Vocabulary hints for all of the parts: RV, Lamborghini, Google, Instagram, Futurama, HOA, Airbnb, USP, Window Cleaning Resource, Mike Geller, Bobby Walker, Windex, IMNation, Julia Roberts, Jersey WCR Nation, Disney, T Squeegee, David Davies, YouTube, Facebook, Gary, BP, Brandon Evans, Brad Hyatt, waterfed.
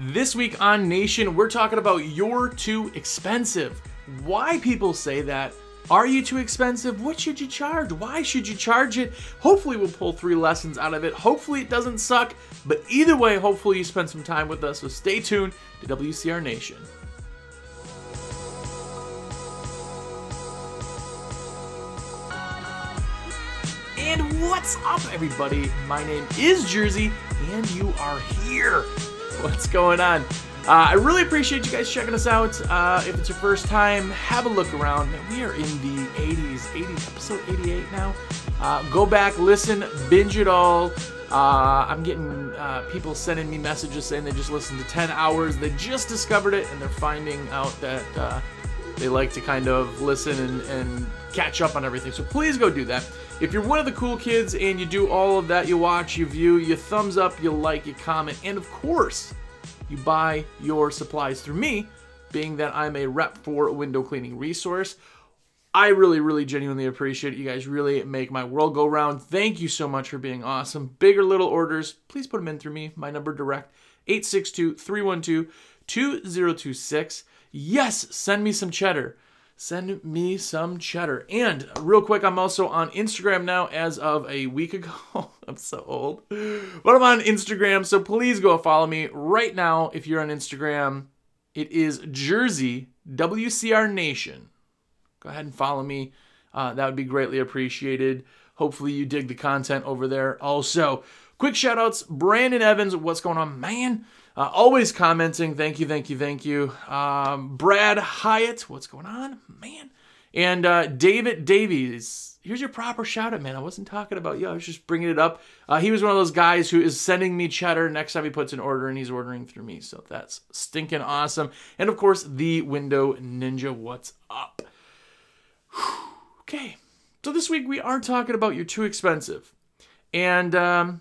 This week on Nation, we're talking about you're too expensive. Why people say that. Are you too expensive? What should you charge? Why should you charge it? Hopefully we'll pull 3 lessons out of it. Hopefully it doesn't suck. But either way, hopefully you spend some time with us. So stay tuned to WCR Nation. And what's up, everybody? My name is Jersey, and you are here. What's going on? I really appreciate you guys checking us out. If it's your first time, have a look around. We are in the 80s, episode 88 now. Go back, listen, binge it all. I'm getting people sending me messages saying they just listened to 10 hours. They just discovered it, and they're finding out that they like to kind of listen and catch up on everything. So please go do that. If you're one of the cool kids and you do all of that, you watch, you view, you thumbs up, you like, you comment, and of course, you buy your supplies through me, being that I'm a rep for Window Cleaning Resource. I really, really genuinely appreciate it. You guys really make my world go round. Thank you so much for being awesome. Big or little orders, please put them in through me. My number direct, 862-312-2026. Yes, send me some cheddar. Send me some cheddar. And real quick, I'm also on Instagram now as of a week ago. I'm so old. But I'm on Instagram, so please go follow me right now if you're on Instagram. It is Jersey WCR Nation. Go ahead and follow me. That would be greatly appreciated. Hopefully you dig the content over there also. Quick shout-outs. Brandon Evans, what's going on, man? Always commenting. Thank you, thank you, thank you. Brad Hyatt, what's going on, man? And David Davies, here's your proper shout-out, man. I wasn't talking about you. I was just bringing it up. He was one of those guys who is sending me cheddar next time he puts an order, and he's ordering through me. So that's stinking awesome. And, of course, the Window Ninja, what's up? Whew. Okay, so this week we are talking about you're too expensive. And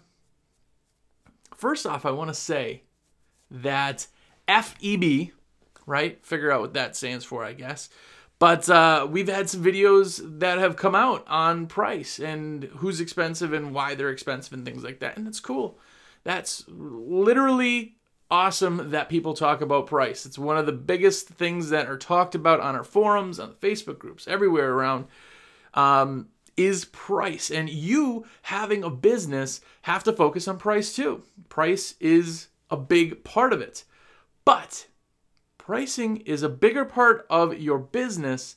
first off, I want to say that FEB, right? Figure out what that stands for, I guess. But we've had some videos that have come out on price and who's expensive and why they're expensive and things like that. And that's cool. That's literally awesome that people talk about price. It's one of the biggest things that are talked about on our forums, on the Facebook groups, everywhere around. Is price. And you, having a business, have to focus on price too. Price is a big part of it. But pricing is a bigger part of your business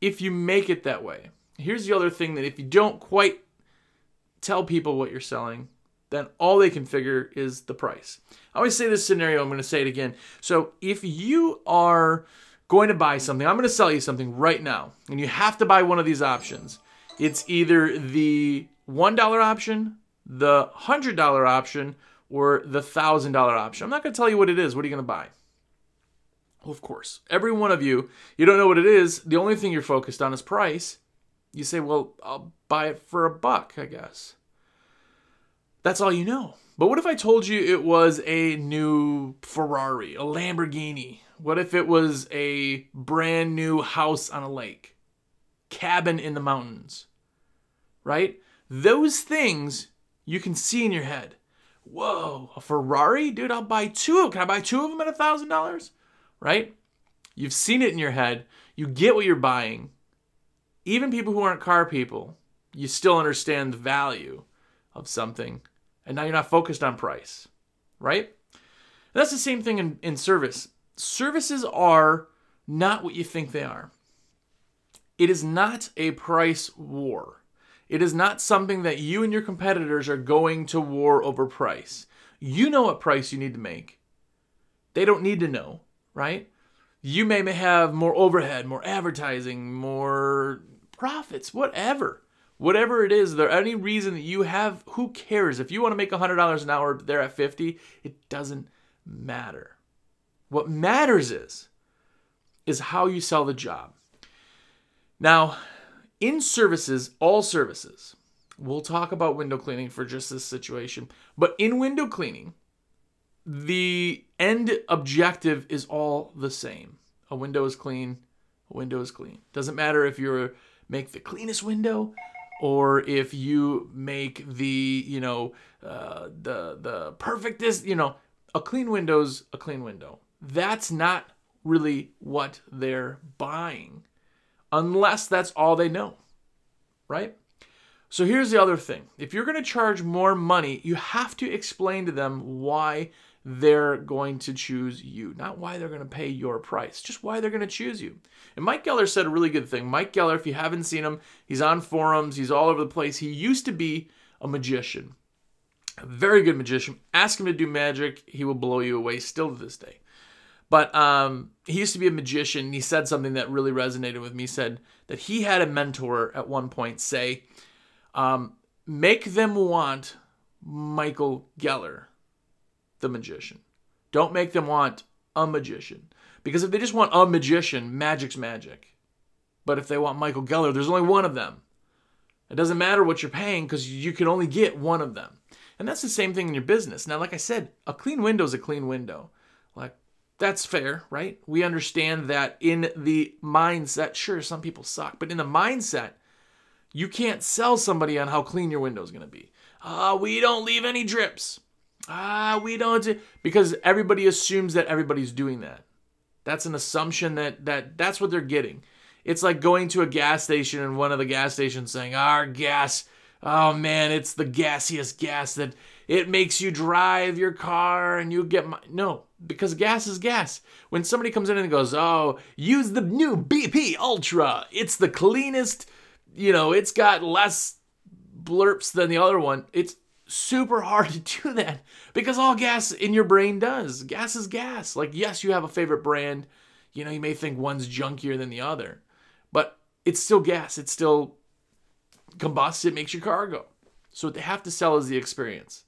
if you make it that way. Here's the other thing that if you don't quite tell people what you're selling, then all they can figure is the price. I always say this scenario, I'm going to say it again. So if you are going to buy something, I'm going to sell you something right now, and you have to buy one of these options. It's either the $1 option, the $100 option, or the $1,000 option. I'm not going to tell you what it is. What are you going to buy? Well, of course, every one of you, you don't know what it is. The only thing you're focused on is price. You say, well, I'll buy it for $1, I guess. That's all you know. But what if I told you it was a new Ferrari, a Lamborghini? What if it was a brand new house on a lake? Cabin in the mountains, right? Those things you can see in your head. Whoa, a Ferrari? Dude, I'll buy 2. Can I buy 2 of them at $1,000? Right? You've seen it in your head. You get what you're buying. Even people who aren't car people, you still understand the value of something. And now you're not focused on price, right? And that's the same thing in service. Services are not what you think they are. It is not a price war. It is not something that you and your competitors are going to war over price. You know what price you need to make. They don't need to know, right? You may have more overhead, more advertising, more profits, whatever. Whatever it is, there any reason that you have, who cares? If you want to make $100 an hour, they're at $50, it doesn't matter. What matters is how you sell the job. Now, in services, all services, we'll talk about window cleaning for just this situation, but in window cleaning, the end objective is all the same. A window is clean, a window is clean. Doesn't matter if you make the cleanest window or if you make the perfectest, a clean window's a clean window. That's not really what they're buying, unless that's all they know, right? So here's the other thing. If you're going to charge more money, you have to explain to them why they're going to choose you, not why they're going to pay your price, just why they're going to choose you. And Mike Geller said a really good thing. Mike Geller, if you haven't seen him, he's on forums, he's all over the place. He used to be a magician, a very good magician. Ask him to do magic, he will blow you away still to this day. But he used to be a magician. He said something that really resonated with me. He said that he had a mentor at one point say, make them want Michael Geller, the magician. Don't make them want a magician. Because if they just want a magician, magic's magic. But if they want Michael Geller, there's only one of them. It doesn't matter what you're paying because you can only get one of them. And that's the same thing in your business. Now, like I said, a clean window is a clean window. Like, that's fair, right? We understand that in the mindset. Sure, some people suck, but in the mindset, you can't sell somebody on how clean your window is going to be. We don't leave any drips. We don't, because everybody assumes that everybody's doing that. That's an assumption that's what they're getting. It's like going to a gas station and one of the gas stations saying, our gas, oh man, it's the gaseous gas that it makes you drive your car and you get my, no, because gas is gas. When somebody comes in and goes, oh, use the new BP Ultra. It's the cleanest, you know, it's got less blurps than the other one. It's super hard to do that because all gas in your brain does. Gas is gas. Like, yes, you have a favorite brand. You know, you may think one's junkier than the other, but it's still gas. It's still combusts. It makes your car go. So what they have to sell is the experience.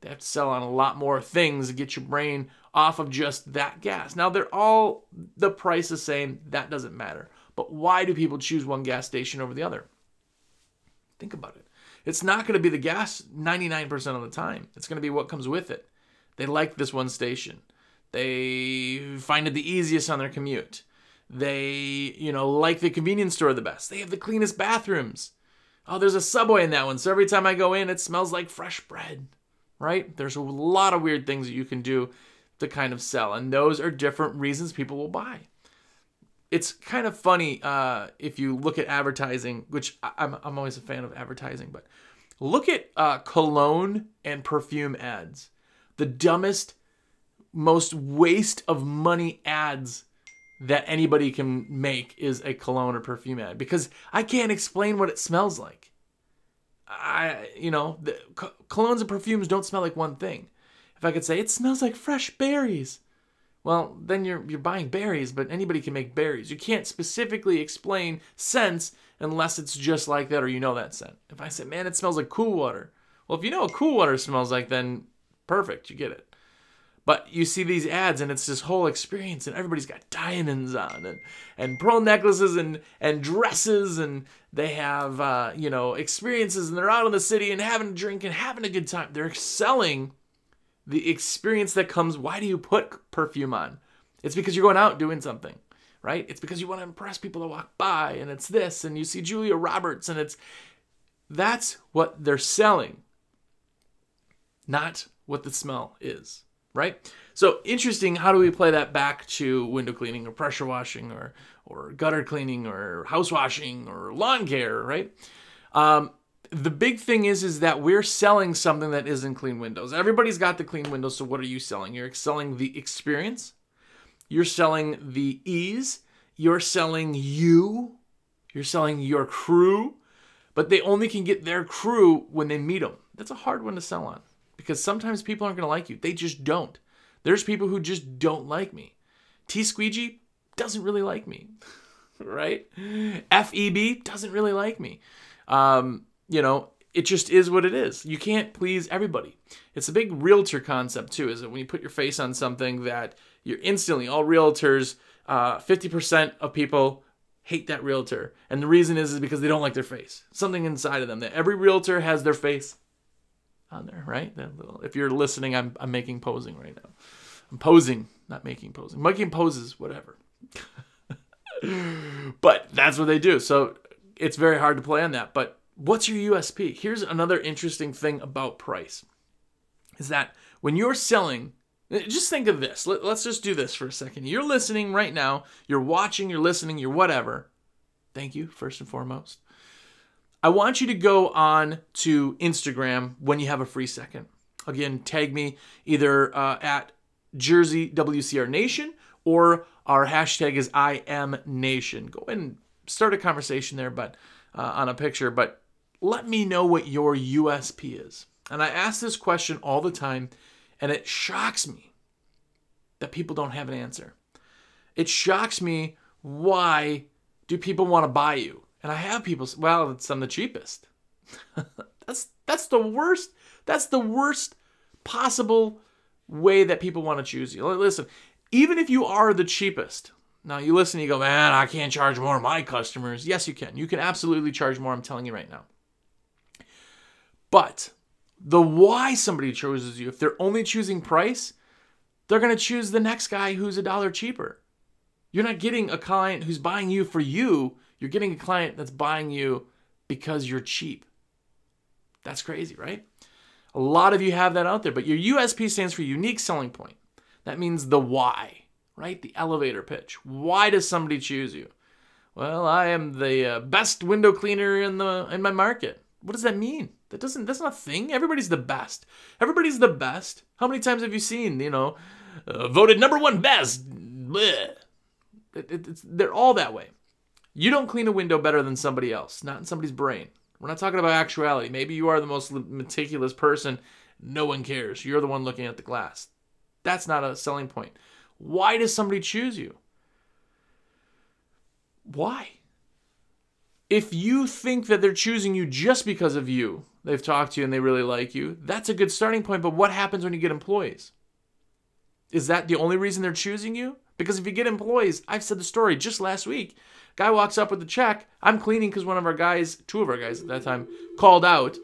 They have to sell on a lot more things to get your brain off of just that gas. Now, they're all the price the same. That doesn't matter. But why do people choose one gas station over the other? Think about it. It's not going to be the gas 99% of the time. It's going to be what comes with it. They like this one station. They find it the easiest on their commute. They, you know, like the convenience store the best. They have the cleanest bathrooms. Oh, there's a Subway in that one. So every time I go in, it smells like fresh bread, right? There's a lot of weird things that you can do to kind of sell. And those are different reasons people will buy. It's kind of funny if you look at advertising, which I'm always a fan of advertising, but look at cologne and perfume ads. The dumbest, most waste of money ads that anybody can make is a cologne or perfume ad, because I can't explain what it smells like. You know, the colognes and perfumes don't smell like one thing. If I could say, it smells like fresh berries. Well, then you're buying berries, but anybody can make berries. You can't specifically explain scents unless it's just like that or you know that scent. If I say, man, it smells like cool water. Well, if you know what cool water smells like, then perfect, you get it. But you see these ads and it's this whole experience and everybody's got diamonds on and pearl necklaces and dresses and they have, you know, experiences and they're out in the city and having a drink and having a good time. They're selling the experience that comes. Why do you put perfume on? It's because you're going out doing something, right? It's because you want to impress people that walk by and it's this and you see Julia Roberts and it's, that's what they're selling, not what the smell is, right? So interesting, how do we play that back to window cleaning or pressure washing or gutter cleaning or house washing or lawn care, right? The big thing is that we're selling something that isn't clean windows. Everybody's got the clean windows, so what are you selling? You're selling the experience. You're selling the ease. You're selling you. You're selling your crew. But they only can get their crew when they meet them. That's a hard one to sell on because sometimes people aren't going to like you. They just don't. There's people who just don't like me. T Squeegee doesn't really like me, right? FEB doesn't really like me. You know, it just is what it is. You can't please everybody. It's a big realtor concept too, is that when you put your face on something that you're instantly, all realtors, 50% of people hate that realtor. And the reason is because they don't like their face. Something inside of them, that every realtor has their face on there, right? That little, if you're listening, I'm making posing right now. I'm posing, not making posing. Making poses, whatever. But that's what they do. So it's very hard to play on that, but what's your USP? Here's another interesting thing about price, is that when you're selling Just think of this. Let's just do this for a second. You're listening right now. You're watching, you're listening, you're whatever. Thank you, first and foremost. I want you to go on to Instagram when you have a free second. Again, tag me either at Jersey WCR Nation or our hashtag is IMNation. Go ahead and start a conversation there, but on a picture. But let me know what your USP is. And I ask this question all the time, and it shocks me that people don't have an answer. It shocks me, why do people want to buy you? And I have people say, well, it's I'm the cheapest. That's the worst. That's the worst possible way that people want to choose you. Listen, even if you are the cheapest, now you listen, you go, man, I can't charge more of my customers. Yes, you can. You can absolutely charge more. I'm telling you right now. But the why somebody chooses you, if they're only choosing price, they're going to choose the next guy who's $1 cheaper. You're not getting a client who's buying you for you. You're getting a client that's buying you because you're cheap. That's crazy, right? A lot of you have that out there, but your USP stands for unique selling point. That means the why, right? The elevator pitch. Why does somebody choose you? Well, I am the best window cleaner in my market. What does that mean? That's not a thing. Everybody's the best. Everybody's the best. How many times have you seen, you know, voted #1 best? Blech. They're all that way. You don't clean a window better than somebody else, not in somebody's brain. We're not talking about actuality. Maybe you are the most meticulous person. No one cares. You're the one looking at the glass. That's not a selling point. Why does somebody choose you? Why? If you think that they're choosing you just because of you, they've talked to you and they really like you, that's a good starting point. But what happens when you get employees? Is that the only reason they're choosing you? Because if you get employees, I've said the story just last week. Guy walks up with the check. I'm cleaning because two of our guys at that time, called out.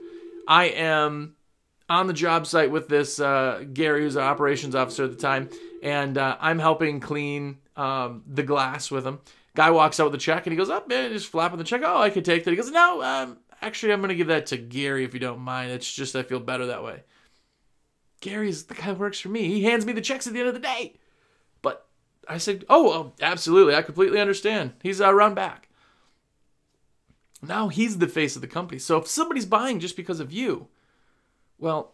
I am on the job site with this Gary, who's our operations officer at the time, and I'm helping clean the glass with him. Guy walks out with the check, and he goes, oh, man, just flapping the check. Oh, I could take that. He goes, no, actually, I'm going to give that to Gary if you don't mind. It's just I feel better that way. Gary's the guy who works for me. He hands me the checks at the end of the day. I said, oh, well, absolutely. I completely understand. He's around back. Now he's the face of the company. So if somebody's buying just because of you, well,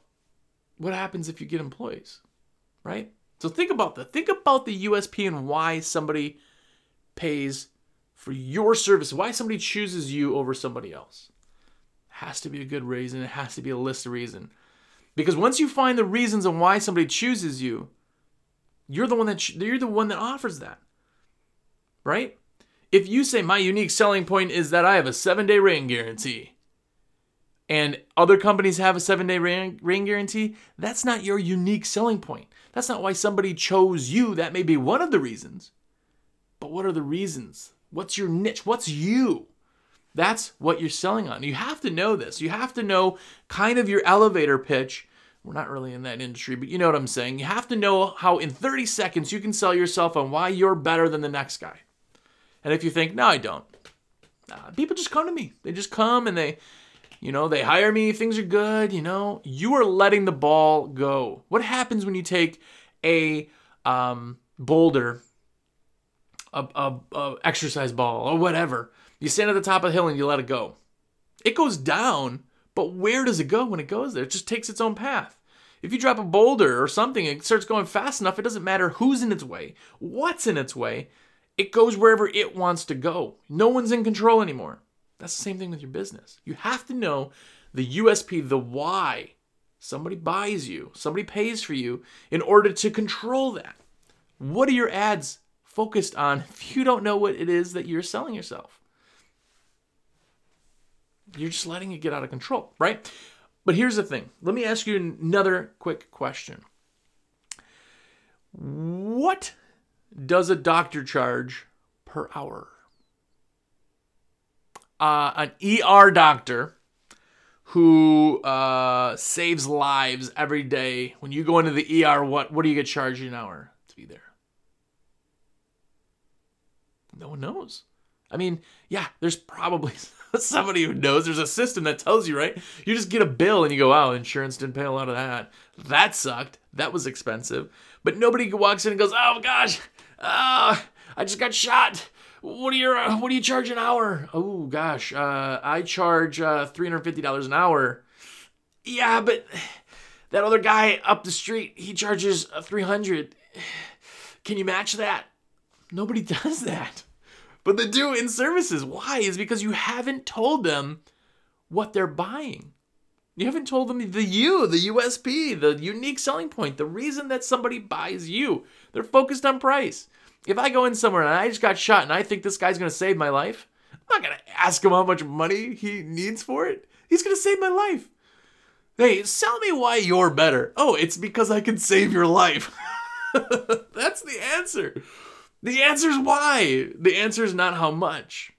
what happens if you get employees, right? So think about the USP and why somebody pays for your service, why somebody chooses you over somebody else. It has to be a good reason. It has to be a list of reason. Because once you find the reasons on why somebody chooses you, you're the one that offers that, right? If you say my unique selling point is that I have a 7-day rain guarantee, and other companies have a 7-day rain guarantee, that's not your unique selling point. That's not why somebody chose you. That may be one of the reasons, but what are the reasons? What's your niche? What's you? That's what you're selling on. You have to know this. You have to know kind of your elevator pitch. We're not really in that industry, but you know what I'm saying. You have to know how in 30 seconds you can sell yourself on why you're better than the next guy. And if you think, no, I don't. People just come to me. They just come and they hire me. Things are good, you know. You are letting the ball go. What happens when you take a boulder, a exercise ball or whatever? You stand at the top of the hill and you let it go. It goes down. But where does it go when it goes there? It just takes its own path. If you drop a boulder or something, it starts going fast enough, it doesn't matter who's in its way, what's in its way, it goes wherever it wants to go. No one's in control anymore. That's the same thing with your business. You have to know the USP, the why. Somebody buys you, somebody pays for you in order to control that. What are your ads focused on if you don't know what it is that you're selling yourself? You're just letting it get out of control, right? But here's the thing. Let me ask you another quick question. What does a doctor charge per hour? An ER doctor who saves lives every day. When you go into the ER, what do you get charged an hour to be there? No one knows. I mean, yeah, there's probably somebody who knows. There's a system that tells you, right? You just get a bill and you go, wow, insurance didn't pay a lot of that. That sucked. That was expensive. But nobody walks in and goes, oh gosh, I just got shot. What do you charge an hour? Oh gosh, I charge $350 an hour. Yeah, but that other guy up the street, he charges $300. Can you match that? Nobody does that. But they do in services. Why? Is because you haven't told them what they're buying. You haven't told them the USP, the unique selling point, the reason that somebody buys you. They're focused on price. If I go in somewhere and I just got shot and I think this guy's going to save my life, I'm not going to ask him how much money he needs for it. He's going to save my life. Hey, sell me why you're better. Oh, it's because I can save your life. That's the answer. The answer is why. The answer is not how much,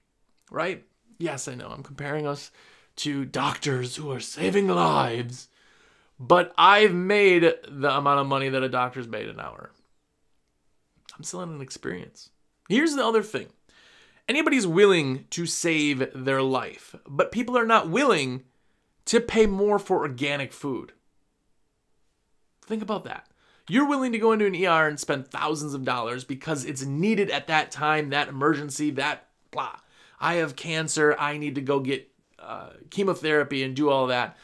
right? Yes, I know. I'm comparing us to doctors who are saving lives, but I've made the amount of money that a doctor's made an hour. I'm selling an experience. Here's the other thing. Anybody's willing to save their life, but people are not willing to pay more for organic food. Think about that. You're willing to go into an ER and spend thousands of dollars because it's needed at that time, that emergency, that blah. I have cancer. I need to go get chemotherapy and do all that.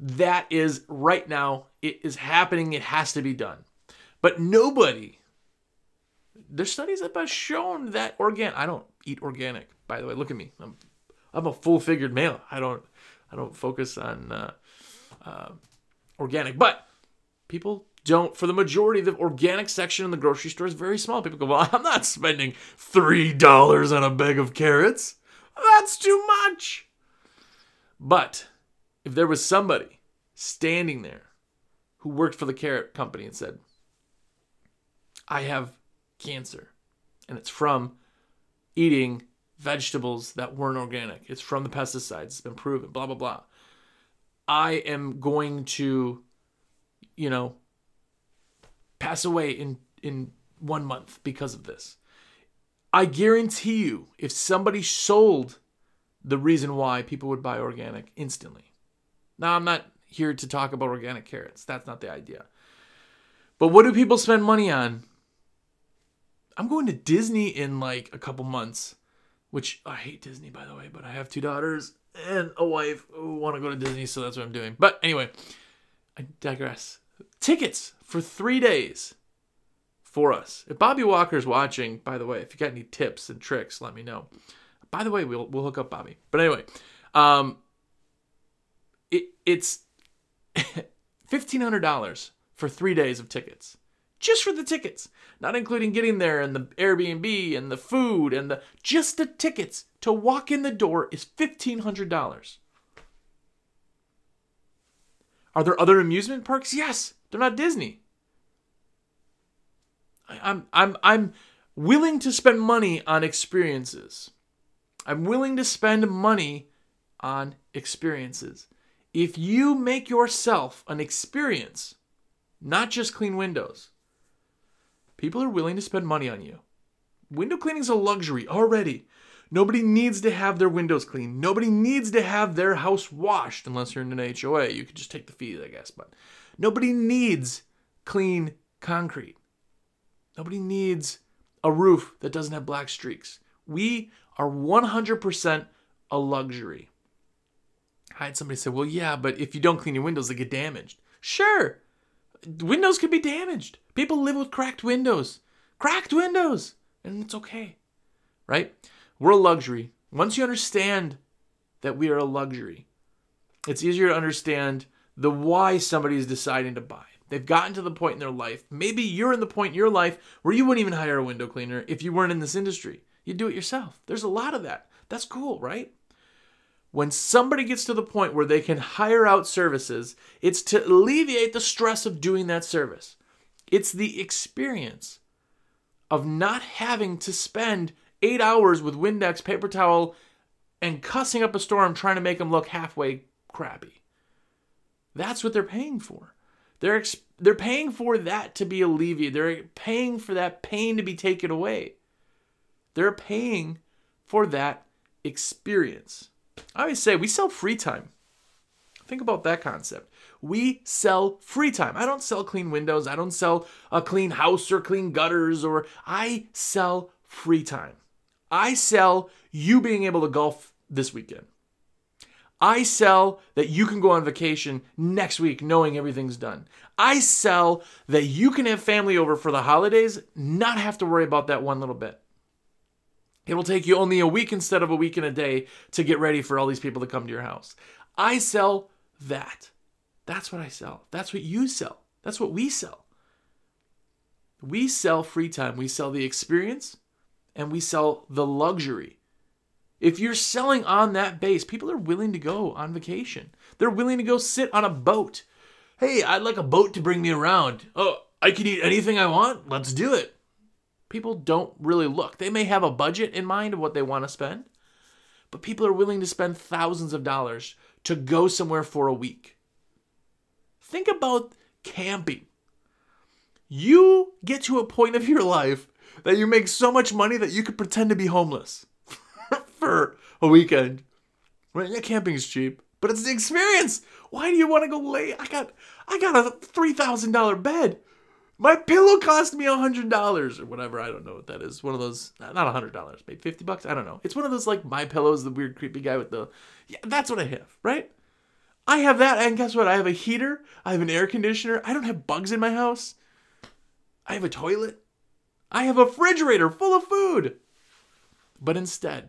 That is right now. It is happening. It has to be done. But nobody... There's studies that have shown that organic... I don't eat organic, by the way. Look at me. I'm a full-figured male. I don't focus on organic. But people don't... For the majority, the organic section in the grocery store is very small. People go, well, I'm not spending $3 on a bag of carrots. That's too much. But if there was somebody standing there who worked for the carrot company and said, I have cancer, and it's from eating vegetables that weren't organic, it's from the pesticides, it's been proven, blah blah blah, I am going to, you know, pass away in 1 month because of this, I guarantee you, if somebody sold the reason why, people would buy organic instantly. Now, I'm not here to talk about organic carrots, that's not the idea, but what do people spend money on? I'm going to Disney in like a couple months, which I hate Disney, by the way, but I have 2 daughters and a wife who want to go to Disney, so that's what I'm doing. But anyway, I digress. Tickets for 3 days for us. If Bobby Walker's watching, by the way, if you got any tips and tricks, let me know. By the way, we'll hook up Bobby. But anyway, it's $1,500 for 3 days of tickets. Just for the tickets, not including getting there and the Airbnb and the food and the, just the tickets to walk in the door is $1,500. Are there other amusement parks? Yes, they're not Disney. I'm willing to spend money on experiences. I'm willing to spend money on experiences. If you make yourself an experience, not just clean windows, people are willing to spend money on you. Window cleaning is a luxury already. Nobody needs to have their windows cleaned. Nobody needs to have their house washed unless you're in an HOA. You could just take the fees, I guess. But nobody needs clean concrete. Nobody needs a roof that doesn't have black streaks. We are 100% a luxury. I had somebody say, well, yeah, but if you don't clean your windows, they get damaged. Sure. Windows could be damaged. People live with cracked windows. Cracked windows! And it's okay. Right? We're a luxury. Once you understand that we are a luxury, it's easier to understand the why somebody is deciding to buy. They've gotten to the point in their life, maybe you're in the point in your life where you wouldn't even hire a window cleaner if you weren't in this industry. You do it yourself. There's a lot of that. That's cool, right? When somebody gets to the point where they can hire out services, it's to alleviate the stress of doing that service. It's the experience of not having to spend 8 hours with Windex, paper towel, and cussing up a storm trying to make them look halfway crappy. That's what they're paying for. They're paying for that to be alleviated. They're paying for that pain to be taken away. They're paying for that experience. I always say we sell free time. Think about that concept. We sell free time. I don't sell clean windows. I don't sell a clean house or clean gutters, or I sell free time. I sell you being able to golf this weekend. I sell that you can go on vacation next week knowing everything's done. I sell that you can have family over for the holidays, not have to worry about that one little bit. It will take you only a week instead of a week and a day to get ready for all these people to come to your house. I sell that. That's what I sell. That's what you sell. That's what we sell. We sell free time. We sell the experience and we sell the luxury. If you're selling on that base, people are willing to go on vacation. They're willing to go sit on a boat. Hey, I'd like a boat to bring me around. Oh, I can eat anything I want. Let's do it. People don't really look. They may have a budget in mind of what they want to spend, but people are willing to spend thousands of dollars to go somewhere for a week. Think about camping. You get to a point of your life that you make so much money that you could pretend to be homeless for a weekend. Right? Yeah, camping is cheap, but it's the experience. Why do you want to go lay? I got a $3,000 bed. My pillow cost me $100 or whatever. I don't know what that is. One of those, not $100, maybe $50. I don't know. It's one of those like My Pillows, the weird creepy guy with the. Yeah, that's what I have. Right? I have that, and guess what? I have a heater. I have an air conditioner. I don't have bugs in my house. I have a toilet. I have a refrigerator full of food. But instead,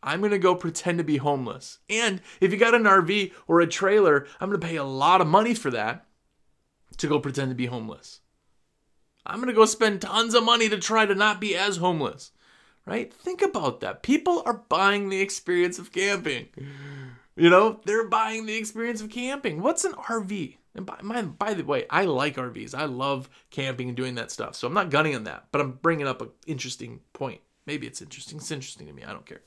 I'm going to go pretend to be homeless. And if you got an RV or a trailer, I'm going to pay a lot of money for that to go pretend to be homeless. I'm going to go spend tons of money to try to not be as homeless, right? Think about that. People are buying the experience of camping. You know, they're buying the experience of camping. What's an RV? And by the way, I like RVs. I love camping and doing that stuff. So I'm not gunning on that, but I'm bringing up an interesting point. Maybe it's interesting. It's interesting to me. I don't care.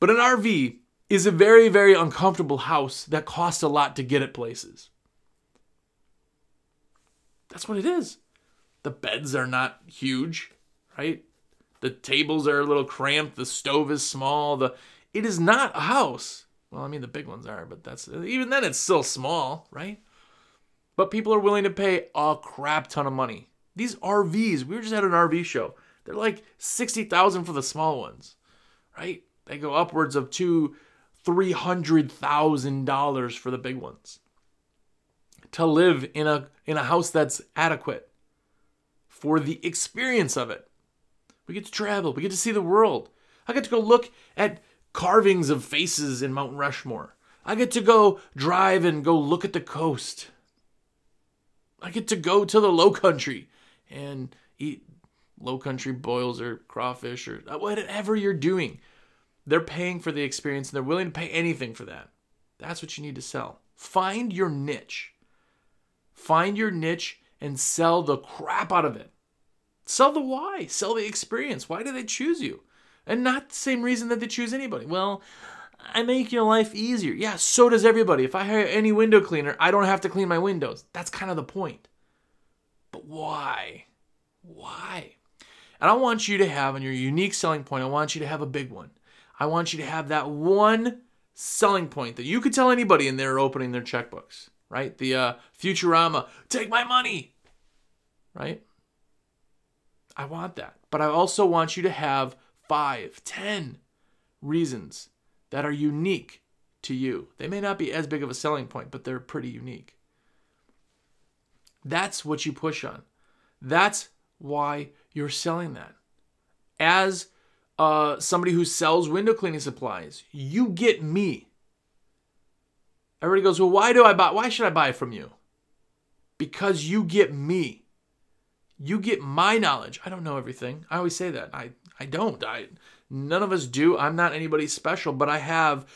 But an RV is a very, very uncomfortable house that costs a lot to get at places. That's what it is. The beds are not huge, right? The tables are a little cramped. The stove is small. It is not a house. Well, I mean, the big ones are, but that's even then it's still small, right? But people are willing to pay a crap ton of money. These RVs, we were just at an RV show. They're like $60,000 for the small ones, right? They go upwards of $200,000 to $300,000 for the big ones. To live in a house that's adequate for the experience of it. We get to travel. We get to see the world. I get to go look at carvings of faces in Mount Rushmore. I get to go drive and go look at the coast. I get to go to the low country and eat low country boils or crawfish or whatever you're doing. They're paying for the experience and they're willing to pay anything for that. That's what you need to sell. Find your niche. Find your niche and sell the crap out of it. Sell the why. Sell the experience. Why do they choose you? And not the same reason that they choose anybody. Well, I make your life easier. Yeah, so does everybody. If I hire any window cleaner, I don't have to clean my windows. That's kind of the point. But why? Why? And I want you to have, on your unique selling point, I want you to have a big one. I want you to have that one selling point that you could tell anybody and they're opening their checkbooks, right? The Futurama, take my money, right? I want that. But I also want you to have 5, 10 reasons that are unique to you. They may not be as big of a selling point, but they're pretty unique. That's what you push on. That's why you're selling that. As somebody who sells window cleaning supplies, you get me. Everybody goes, well, why should I buy from you? Because you get me. You get my knowledge. I don't know everything. I always say that. I don't. None of us do. I'm not anybody special, but I have,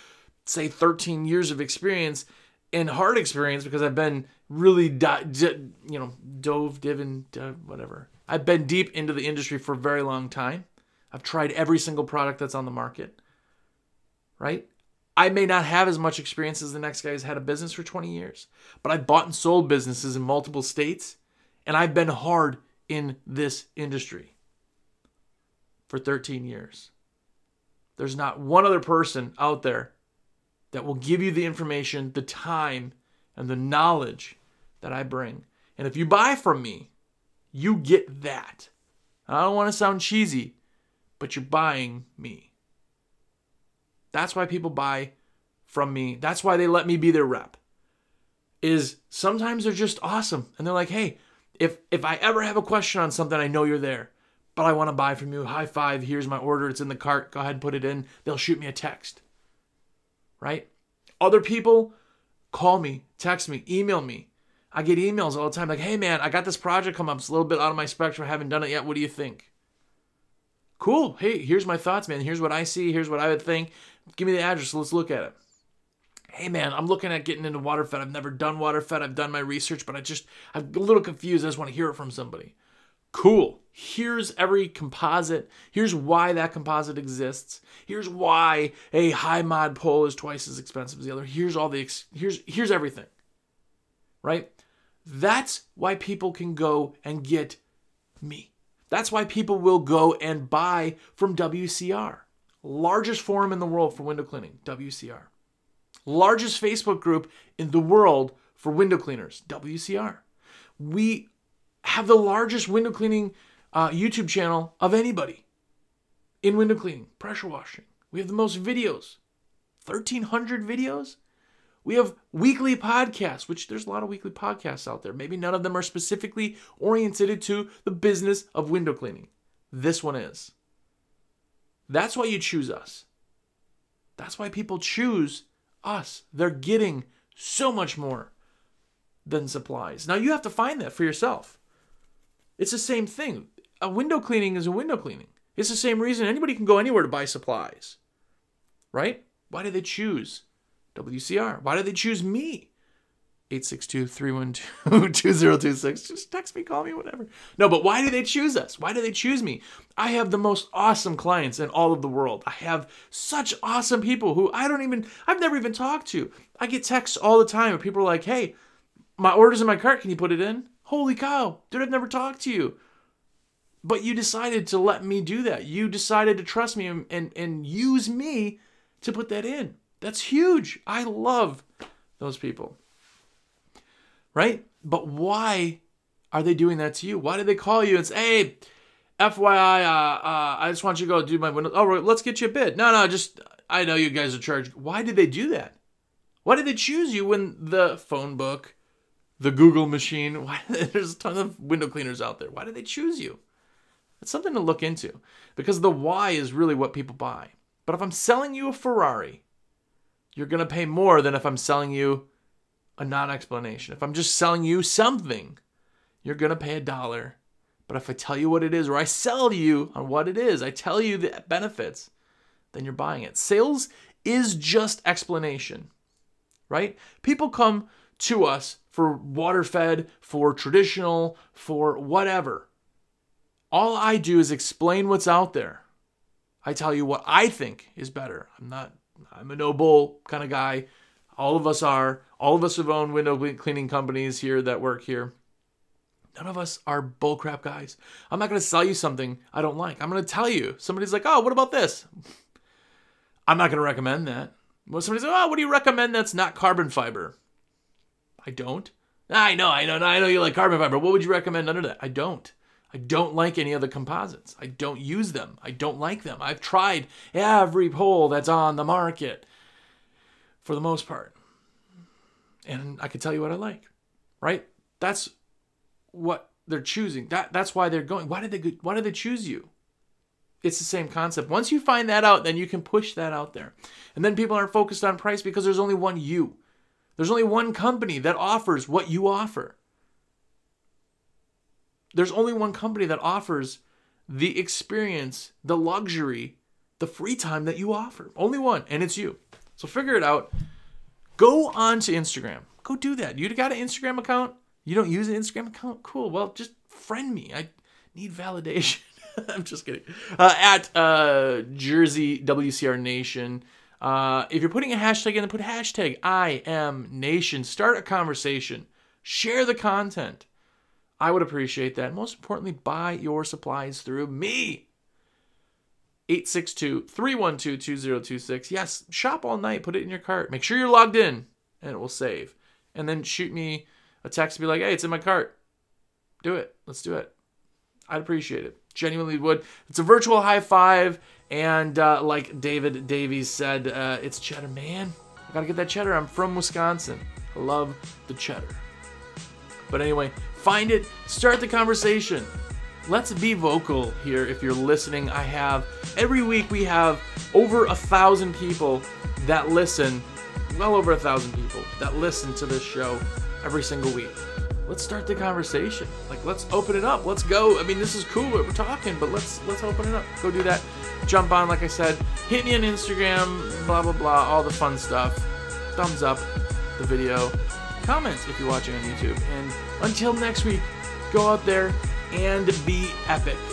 say, 13 years of experience and hard experience because I've been really, whatever. I've been deep into the industry for a very long time. I've tried every single product that's on the market, right? I may not have as much experience as the next guy who's had a business for 20 years, but I've bought and sold businesses in multiple states, and I've been hard in this industry for 13 years. There's not one other person out there that will give you the information, the time, and the knowledge that I bring. And if you buy from me, you get that. And I don't want to sound cheesy, but you're buying me. That's why people buy from me. That's why they let me be their rep. Is sometimes they're just awesome. And they're like, hey, if I ever have a question on something, I know you're there. But I want to buy from you. High five. Here's my order. It's in the cart. Go ahead and put it in. They'll shoot me a text. Right? Other people call me, text me, email me. I get emails all the time like, hey, man, I got this project come up. It's a little bit out of my spectrum. I haven't done it yet. What do you think? Cool. Hey, here's my thoughts, man. Here's what I see. Here's what I would think. Give me the address. Let's look at it. Hey, man, I'm looking at getting into waterfed. I've never done waterfed. I've done my research, but I'm a little confused. I just want to hear it from somebody. Cool. Here's every composite. Here's why that composite exists. Here's why a high mod pole is twice as expensive as the other. Here's all the here's everything. Right? That's why people can go and get me. That's why people will go and buy from WCR. Largest forum in the world for window cleaning, WCR. Largest Facebook group in the world for window cleaners, WCR. We have the largest window cleaning YouTube channel of anybody in window cleaning, pressure washing. We have the most videos, 1,300 videos. We have weekly podcasts, which there's a lot of weekly podcasts out there. Maybe none of them are specifically oriented to the business of window cleaning. This one is. That's why you choose us. That's why people choose us. They're getting so much more than supplies. Now you have to find that for yourself. It's the same thing. A window cleaning is a window cleaning. It's the same reason anybody can go anywhere to buy supplies, right? Why do they choose WCR? Why do they choose me? 862-312-2026. Just text me, call me, whatever. No, but why do they choose us? Why do they choose me? I have the most awesome clients in all of the world. I have such awesome people who I've never even talked to. I get texts all the time where people are like, hey, my order's in my cart. Can you put it in? Holy cow, dude, I've never talked to you. But you decided to let me do that. You decided to trust me and use me to put that in. That's huge. I love those people. Right? But why are they doing that to you? Why did they call you and say, hey, FYI, I just want you to go do my window. Oh, let's get you a bid. No, I know you guys are charged. Why did they do that? Why did they choose you when the phone book, the Google machine, there's a ton of window cleaners out there. Why do they choose you? It's something to look into because the why is really what people buy. But if I'm selling you a Ferrari, you're going to pay more than if I'm selling you a non-explanation. If I'm just selling you something, you're going to pay $1. But if I tell you what it is, or I sell you on what it is, I tell you the benefits, then you're buying it. Sales is just explanation, right? People come to us for waterfed, for traditional, for whatever. All I do is explain what's out there. I tell you what I think is better. I'm a no bull kind of guy. All of us are. All of us have owned window cleaning companies here that work here. None of us are bull crap guys. I'm not going to sell you something I don't like. I'm going to tell you. Somebody's like, oh, what about this? I'm not going to recommend that. Well, somebody's like, oh, what do you recommend that's not carbon fiber? I don't. I know you like carbon fiber. What would you recommend under that? I don't. I don't like any other composites. I don't use them. I don't like them. I've tried every pole that's on the market for the most part. And I can tell you what I like, right? That's what they're choosing. That's why they're going. Why did they choose you? It's the same concept. Once you find that out, then you can push that out there. And then people aren't focused on price because there's only one you. There's only one company that offers what you offer. There's only one company that offers the experience, the luxury, the free time that you offer. Only one, and it's you. So figure it out. Go on to Instagram. Go do that. You got an Instagram account? You don't use an Instagram account? Cool. Well, just friend me. I need validation. I'm just kidding. At Jersey WCR Nation. If you're putting a hashtag in, then put hashtag I am nation. Start a conversation. Share the content. I would appreciate that. Most importantly, buy your supplies through me. 862-312-2026. Yes, shop all night. Put it in your cart. Make sure you're logged in, and it will save. And then shoot me a text and be like, hey, it's in my cart. Do it. Let's do it. I'd appreciate it. Genuinely would. It's a virtual high five. And like David Davies said, it's cheddar, man. I gotta get that cheddar. I'm from Wisconsin. I love the cheddar. But anyway, find it. Start the conversation. Let's be vocal here if you're listening. I have, every week we have over 1,000 people that listen, well over 1,000 people that listen to this show every single week. Let's start the conversation. Like, let's open it up. Let's go. I mean, this is cool what we're talking, but let's open it up. Go do that. Jump on, like I said. Hit me on Instagram, blah, blah, blah, all the fun stuff. Thumbs up the video. Comment if you're watching on YouTube. And until next week, go out there and be epic.